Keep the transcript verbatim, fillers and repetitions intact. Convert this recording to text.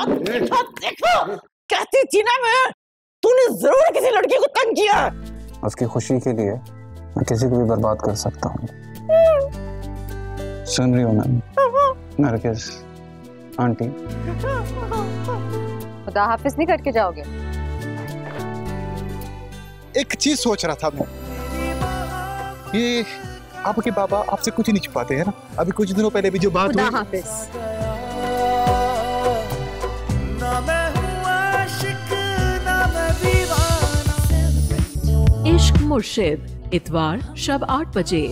और देखो देखो कहती थी ना मैं, तूने जरूर किसी लड़की को तंग किया। उसकी खुशी के लिए मैं किसी को भी बर्बाद कर सकता हूँ। सुन रही हो मैम? नरगिस आंटी खुदा हाफिज नहीं करके जाओगे? एक चीज सोच रहा था मैं, ये आपके बाबा आपसे कुछ नहीं छुपाते हैं ना? अभी कुछ दिनों पहले भी जो बात हुई। खुदा हाफिज। इश्क मुर्शिद इतवार शब आठ बजे।